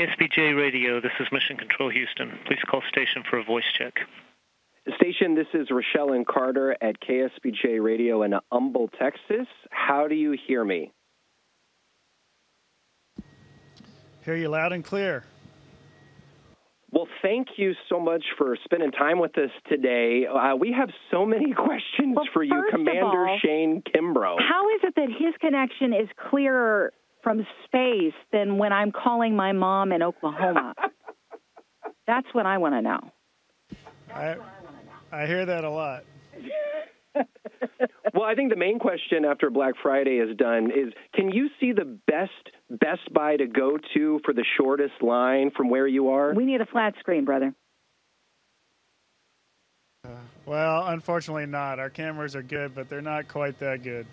KSBJ Radio, this is Mission Control Houston. Please call station for a voice check. Station, this is Rachelle and Carter at KSBJ Radio in Humble, Texas. How do you hear me? Hear you loud and clear. Well, thank you so much for spending time with us today. We have so many questions for you, Commander Shane Kimbrough. How is it that his connection is clearer from space than when I'm calling my mom in Oklahoma? That's what I want to know. I hear that a lot. Well, I think the main question after Black Friday is done is, can you see the Best Buy to go to for the shortest line from where you are? We need a flat screen, brother. Well, unfortunately not. Our cameras are good, but they're not quite that good.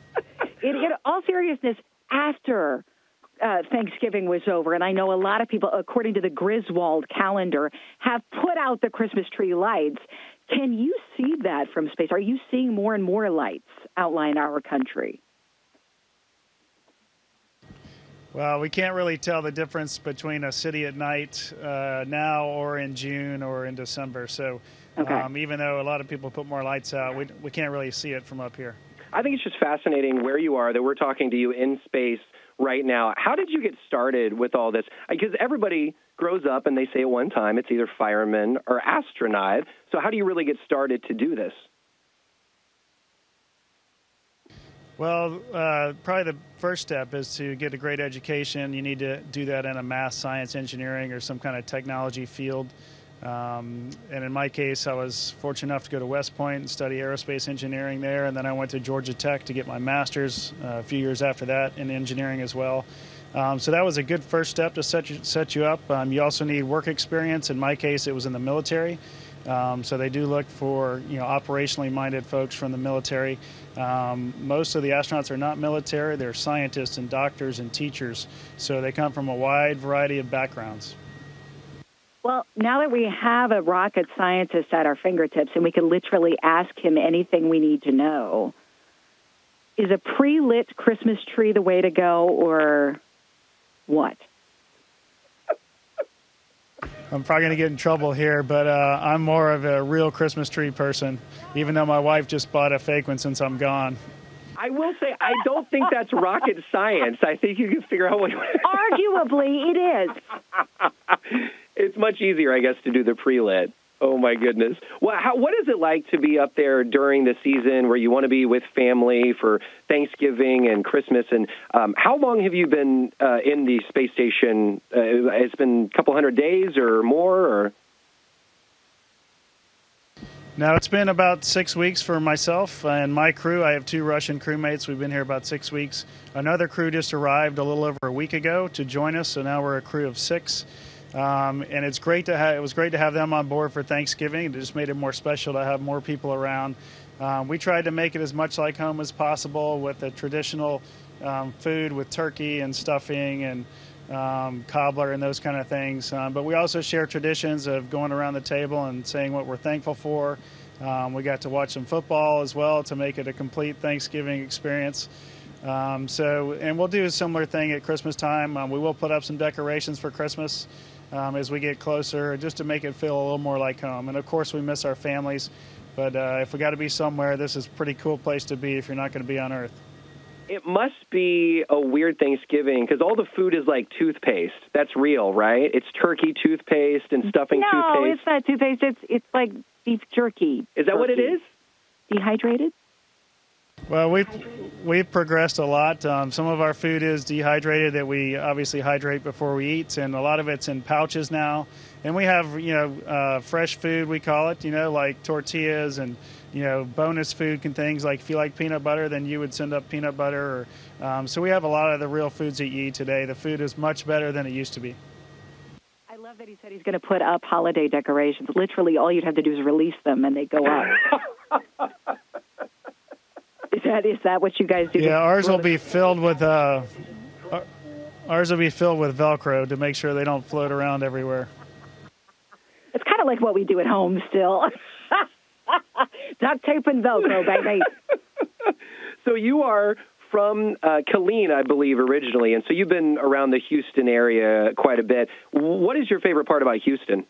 In all seriousness, after Thanksgiving was over, and I know a lot of people, according to the Griswold calendar, have put out the Christmas tree lights. Can you see that from space? Are you seeing more and more lights outline our country? Well, we can't really tell the difference between a city at night now or in June or in December. So even though a lot of people put more lights out, we can't really see it from up here. I think it's just fascinating where you are, that we're talking to you in space right now. How did you get started with all this? Because everybody grows up and they say at one time it's either fireman or astronaut. So how do you really get started to do this? Well, probably the first step is to get a great education. You need to do that in a math, science, engineering, or some kind of technology field. And in my case, I was fortunate enough to go to West Point and study aerospace engineering there. And then I went to Georgia Tech to get my master's a few years after that in engineering as well. So that was a good first step to set you up. You also need work experience. In my case, it was in the military. So they do look for, operationally minded folks from the military. Most of the astronauts are not military. They're scientists and doctors and teachers. So they come from a wide variety of backgrounds. Well, now that we have a rocket scientist at our fingertips and we can literally ask him anything we need to know, is a pre-lit Christmas tree the way to go, or what? I'm probably going to get in trouble here, but I'm more of a real Christmas tree person, even though my wife just bought a fake one since I'm gone. I will say, I don't think that's rocket science. I think you can figure out what... Arguably, it is. It's much easier, I guess, to do the pre-lit. Oh, my goodness. Well, what is it like to be up there during the season where you want to be with family for Thanksgiving and Christmas? And how long have you been in the space station? It's been a couple hundred days or more? Or? Now, it's been about 6 weeks for myself and my crew. I have two Russian crewmates. We've been here about 6 weeks. Another crew just arrived a little over a week ago to join us, so now we're a crew of six. And it's great to have. It was great to have them on board for Thanksgiving. It just made it more special to have more people around. We tried to make it as much like home as possible with the traditional food, with turkey and stuffing and cobbler and those kind of things. But we also share traditions of going around the table and saying what we're thankful for. We got to watch some football as well to make it a complete Thanksgiving experience. And we'll do a similar thing at Christmas time. We will put up some decorations for Christmas as we get closer, just to make it feel a little more like home. And of course we miss our families, but if we got to be somewhere, this is a pretty cool place to be if you're not going to be on Earth. It must be a weird Thanksgiving because all the food is like toothpaste. That's real, right? It's turkey toothpaste and stuffing toothpaste. No, it's not toothpaste. It's like beef jerky. Is that what it is? Dehydrated? Well, we've progressed a lot. Some of our food is dehydrated, that we obviously hydrate before we eat, and a lot of it's in pouches now. And we have, fresh food, we call it, like tortillas and, bonus food and things. Like if you like peanut butter, then you would send up peanut butter. So we have a lot of the real foods that you eat today. The food is much better than it used to be. I love that he said he's going to put up holiday decorations. Literally, all you'd have to do is release them, and they go up. Is that what you guys do? Yeah, ours will be filled with Velcro to make sure they don't float around everywhere. It's kind of like what we do at home still. Duct tape and Velcro, baby. So you are from Killeen, I believe, originally, and so you've been around the Houston area quite a bit. What is your favorite part about Houston?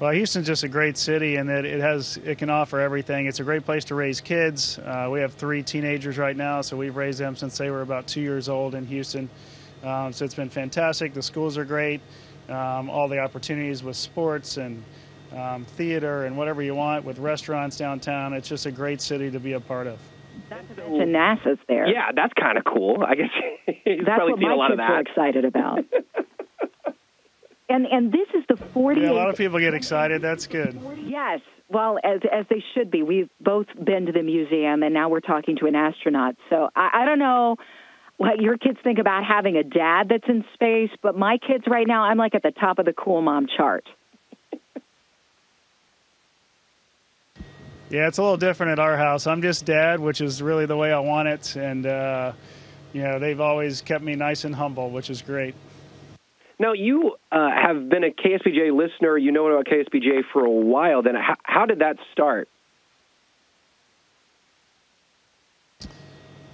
Well, Houston's just a great city, and it can offer everything. It's a great place to raise kids. We have 3 teenagers right now, so we've raised them since they were about 2 years old in Houston. So it's been fantastic. The schools are great. All the opportunities with sports and theater and whatever you want, with restaurants downtown. It's just a great city to be a part of. Not to mention NASA's there. Yeah, that's kind of cool. I guess you've probably seen a lot of that. That's what my kids are excited about. And this is the 40th. Yeah, a lot of people get excited. That's good. Yes. Well, as they should be. We've both been to the museum, and now we're talking to an astronaut. So I don't know what your kids think about having a dad that's in space, but my kids right now, I'm like at the top of the cool mom chart. Yeah, it's a little different at our house. I'm just dad, which is really the way I want it. And, you know, they've always kept me nice and humble, which is great. Now, you have been a KSBJ listener. You know about KSBJ for a while. Then how did that start?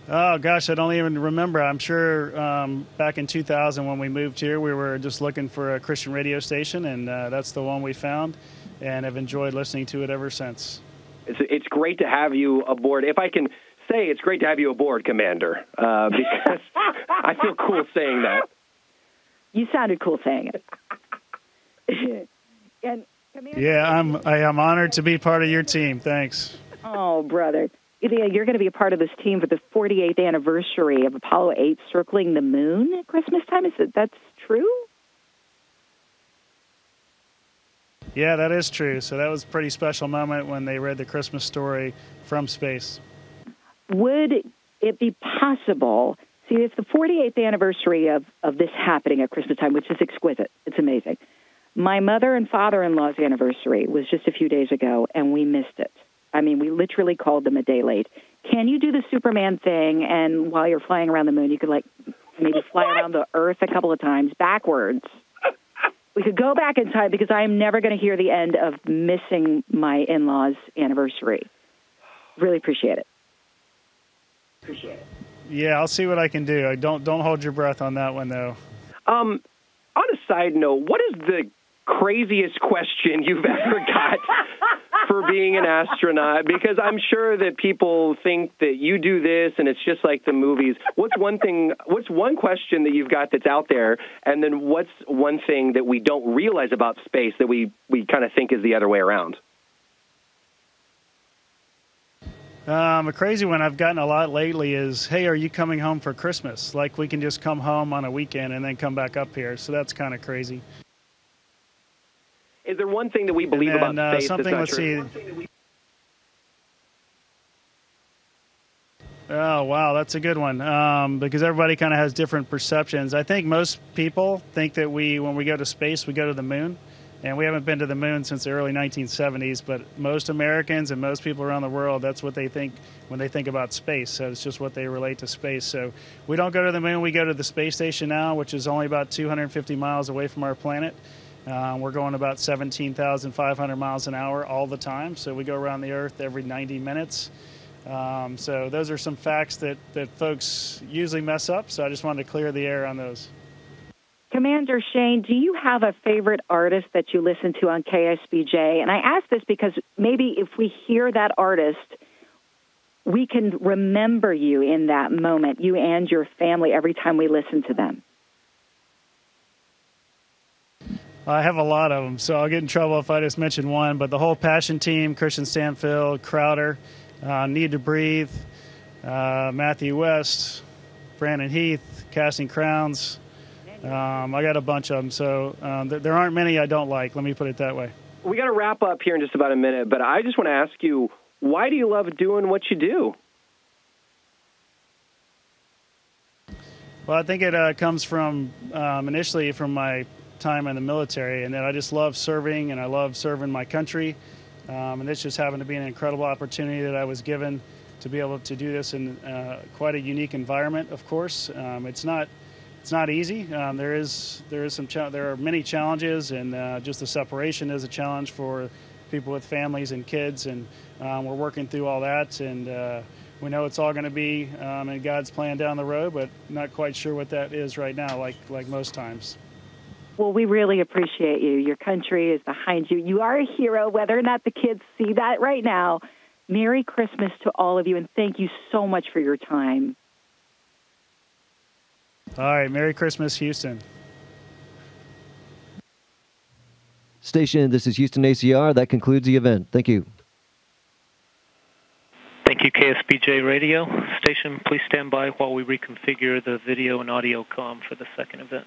Oh, gosh, I don't even remember. I'm sure back in 2000 when we moved here, we were just looking for a Christian radio station, and that's the one we found, and have enjoyed listening to it ever since. It's great to have you aboard. If I can say, it's great to have you aboard, Commander, because I feel cool saying that. You sounded cool saying it. And Commander, yeah, I am honored to be part of your team. Thanks. Oh, brother. You're going to be a part of this team for the 48th anniversary of Apollo 8 circling the moon at Christmas time. Is that's true? Yeah, that is true. So that was a pretty special moment when they read the Christmas story from space. Would it be possible? See, it's the 48th anniversary of this happening at Christmas time, which is exquisite. It's amazing. My mother and father-in-law's anniversary was just a few days ago, and we missed it. I mean, we literally called them a day late. Can you do the Superman thing, and while you're flying around the moon, you could, like, maybe fly around the Earth a couple of times backwards? We could go back in time because I am never going to hear the end of missing my in-laws' anniversary. Really appreciate it. Appreciate it. Yeah, I'll see what I can do. Don't hold your breath on that one, though. On a side note, what is the craziest question you've ever got for being an astronaut? Because I'm sure that people think that you do this and it's just like the movies. What's one question that you've got that's out there, and then what's one thing that we don't realize about space that we kind of think is the other way around? A crazy one I've gotten a lot lately is, hey, are you coming home for Christmas? Like, we can just come home on a weekend and then come back up here. So that's kind of crazy. Is there one thing that we believe about space that's not true? Oh, wow, that's a good one, because everybody kind of has different perceptions. I think most people think that when we go to space, we go to the moon. And we haven't been to the moon since the early 1970s, but most Americans and most people around the world, that's what they think when they think about space. So it's just what they relate to space. So we don't go to the moon. We go to the space station now, which is only about 250 miles away from our planet. We're going about 17,500 miles an hour all the time. So we go around the Earth every 90 minutes. So those are some facts that folks usually mess up. So I just wanted to clear the air on those. Commander Shane, do you have a favorite artist that you listen to on KSBJ? And I ask this because maybe if we hear that artist, we can remember you in that moment, you and your family, every time we listen to them. I have a lot of them, so I'll get in trouble if I just mention one. But the whole Passion team, Christian Stanfield, Crowder, Need to Breathe, Matthew West, Brandon Heath, Casting Crowns. I got a bunch of them, so there aren't many I don't like. Let me put it that way. We got to wrap up here in just about a minute, but I just want to ask you, why do you love doing what you do? Well, I think it comes from initially from my time in the military, and then I just love serving, and I love serving my country. And this just happened to be an incredible opportunity that I was given to be able to do this in quite a unique environment. Of course, It's not easy. There are many challenges, and just the separation is a challenge for people with families and kids, and we're working through all that, and we know it's all going to be in God's plan down the road, but not quite sure what that is right now, like most times. Well, we really appreciate you. Your country is behind you. You are a hero, whether or not the kids see that right now. Merry Christmas to all of you, and thank you so much for your time. All right, Merry Christmas, Houston. Station, this is Houston ACR. That concludes the event. Thank you. Thank you, KSBJ Radio. Station, please stand by while we reconfigure the video and audio comm for the second event.